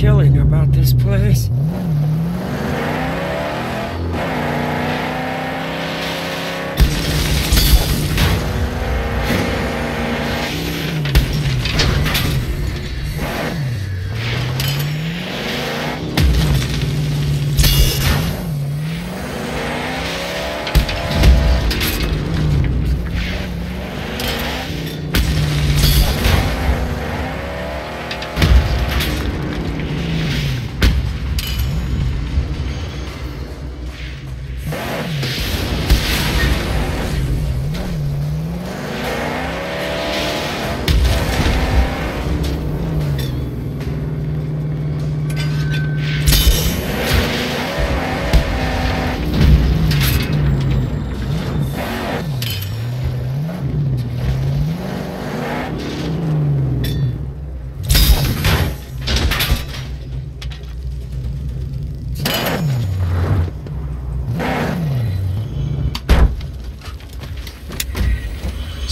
chilling about this place.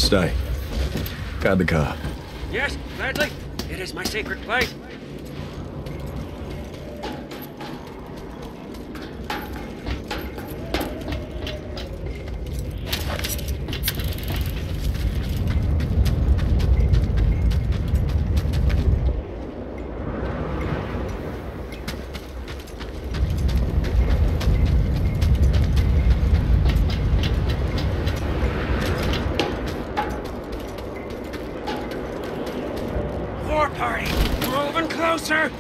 Stay. Guide the car. Yes, gladly. It is my sacred place. Party, moving closer.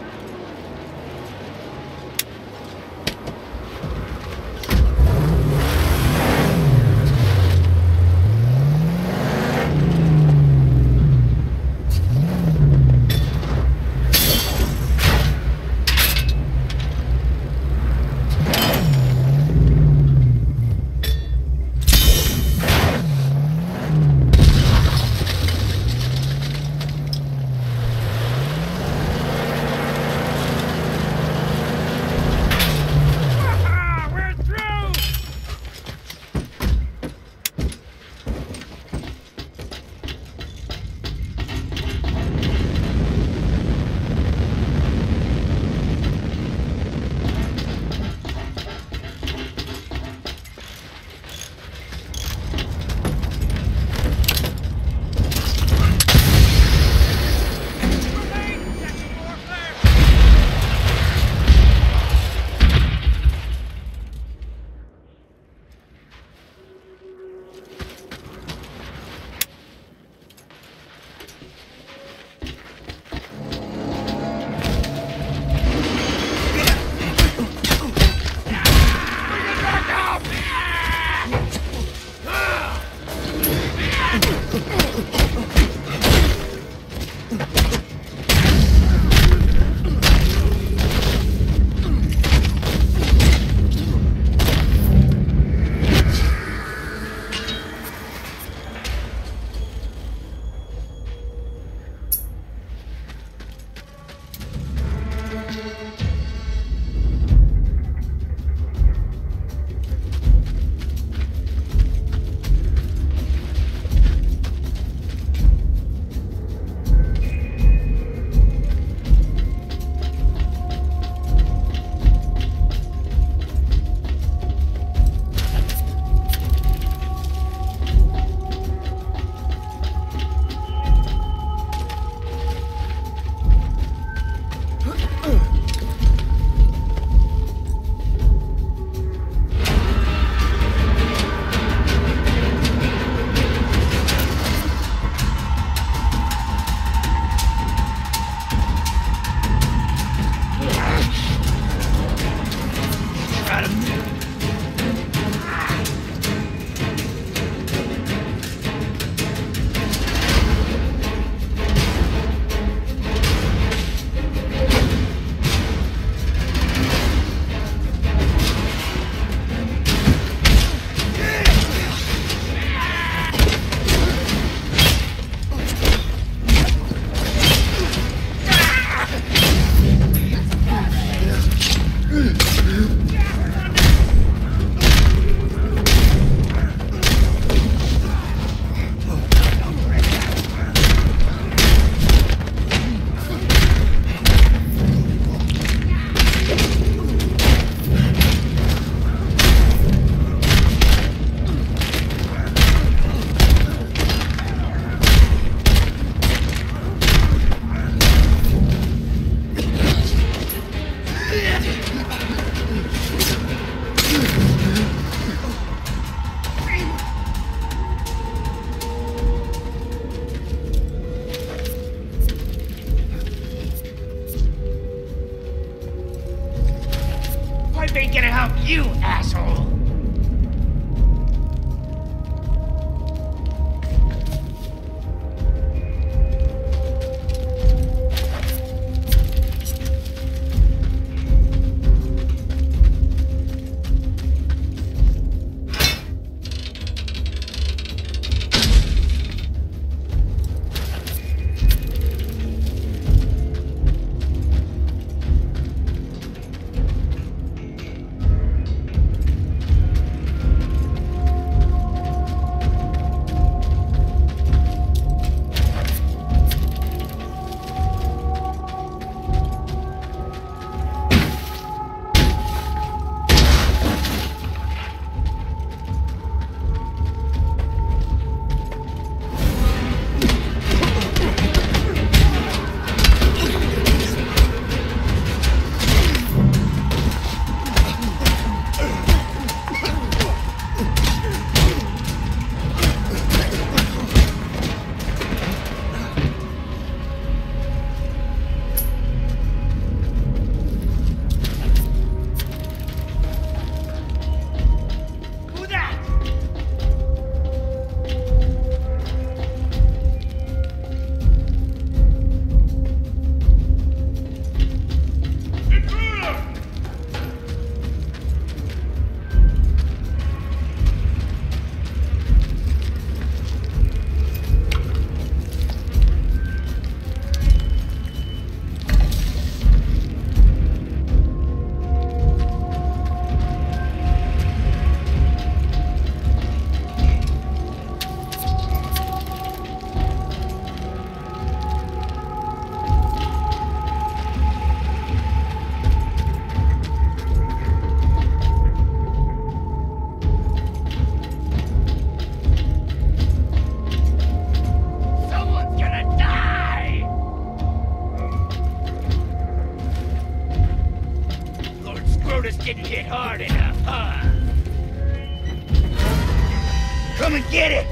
gonna help you, asshole! Didn't hit hard enough, huh? Come and get it!